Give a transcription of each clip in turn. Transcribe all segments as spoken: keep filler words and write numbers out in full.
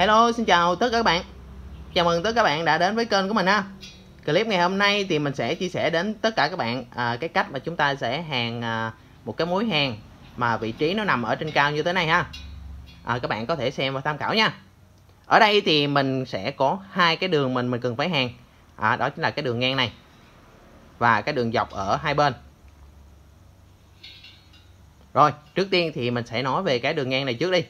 Hello, xin chào tất cả các bạn. Chào mừng tất cả các bạn đã đến với kênh của mình ha. Clip ngày hôm nay thì mình sẽ chia sẻ đến tất cả các bạn à, cái cách mà chúng ta sẽ hàn à, một cái mối hàn mà vị trí nó nằm ở trên cao như thế này ha. À, các bạn có thể xem và tham khảo nha. Ở đây thì mình sẽ có hai cái đường mình mình cần phải hàn. À, đó chính là cái đường ngang này và cái đường dọc ở hai bên. Rồi, trước tiên thì mình sẽ nói về cái đường ngang này trước đi.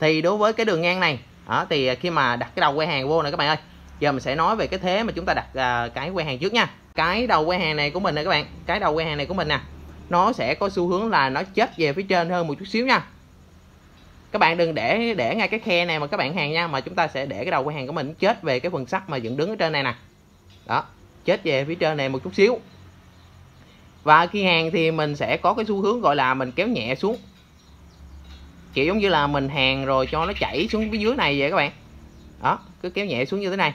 Thì đối với cái đường ngang này đó, thì khi mà đặt cái đầu que hàng vô nè các bạn ơi. Giờ mình sẽ nói về cái thế mà chúng ta đặt uh, cái que hàng trước nha. Cái đầu que hàng này của mình nè các bạn. Cái đầu que hàng này của mình nè, nó sẽ có xu hướng là nó chết về phía trên hơn một chút xíu nha. Các bạn đừng để để ngay cái khe này mà các bạn hàng nha. Mà chúng ta sẽ để cái đầu que hàng của mình chết về cái phần sắt mà dựng đứng ở trên này nè. Đó, chết về phía trên này một chút xíu. Và khi hàng thì mình sẽ có cái xu hướng gọi là mình kéo nhẹ xuống, kiểu giống như là mình hàn rồi cho nó chảy xuống phía dưới này vậy các bạn. Đó, cứ kéo nhẹ xuống như thế này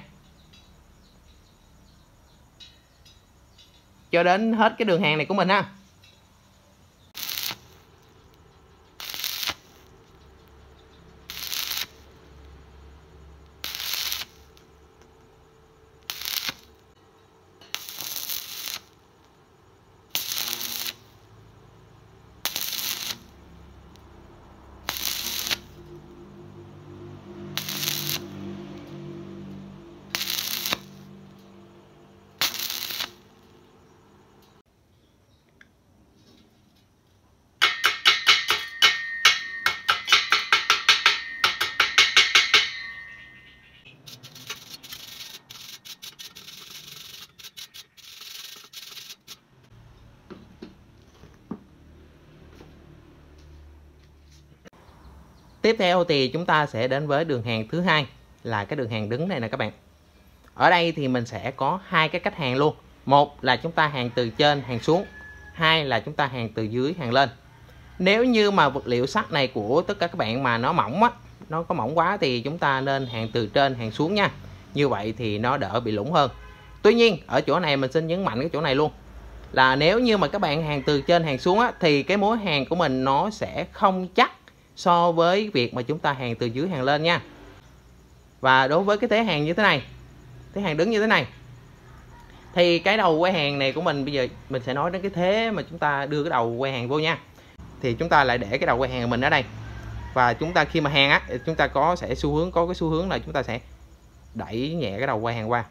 cho đến hết cái đường hàn này của mình ha. Tiếp theo thì chúng ta sẽ đến với đường hàn thứ hai là cái đường hàn đứng này nè các bạn. Ở đây thì mình sẽ có hai cái cách hàn luôn. Một là chúng ta hàn từ trên hàn xuống, hai là chúng ta hàn từ dưới hàn lên. Nếu như mà vật liệu sắt này của tất cả các bạn mà nó mỏng á, nó có mỏng quá thì chúng ta nên hàn từ trên hàn xuống nha. Như vậy thì nó đỡ bị lủng hơn. Tuy nhiên ở chỗ này mình xin nhấn mạnh cái chỗ này luôn, là nếu như mà các bạn hàn từ trên hàn xuống á, thì cái mối hàn của mình nó sẽ không chắc so với việc mà chúng ta hàn từ dưới hàn lên nha. Và đối với cái thế hàn như thế này, thế hàn đứng như thế này, thì cái đầu que hàn này của mình, bây giờ mình sẽ nói đến cái thế mà chúng ta đưa cái đầu que hàn vô nha. Thì chúng ta lại để cái đầu que hàn của mình ở đây. Và chúng ta khi mà hàn á, chúng ta có sẽ xu hướng có cái xu hướng là chúng ta sẽ đẩy nhẹ cái đầu que hàn qua.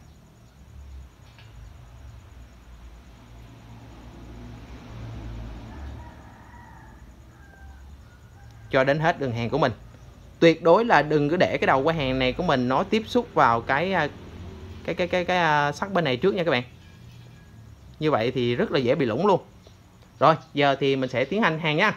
Cho đến hết đường hàn của mình. Tuyệt đối là đừng cứ để cái đầu que hàn này của mình nó tiếp xúc vào cái cái cái cái cái, cái sắt bên này trước nha các bạn. Như vậy thì rất là dễ bị lủng luôn. Rồi, giờ thì mình sẽ tiến hành hàn nha.